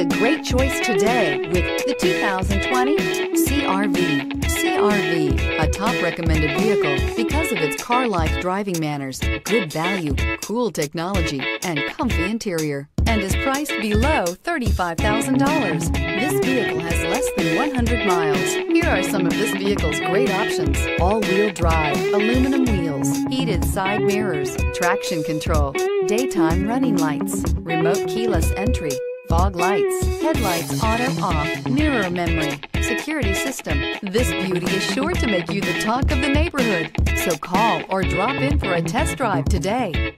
a great choice today with the 2020 CR-V. CR-V, a top recommended vehicle because of its car-like driving manners, good value, cool technology, and comfy interior, and is priced below $35,000. This vehicle has less than 100 miles. Here are some of this vehicle's great options: all-wheel drive, aluminum wheels, heated side mirrors, traction control, daytime running lights, remote keyless entry, fog lights, headlights auto-off, mirror memory, security system. This beauty is sure to make you the talk of the neighborhood. So call or drop in for a test drive today.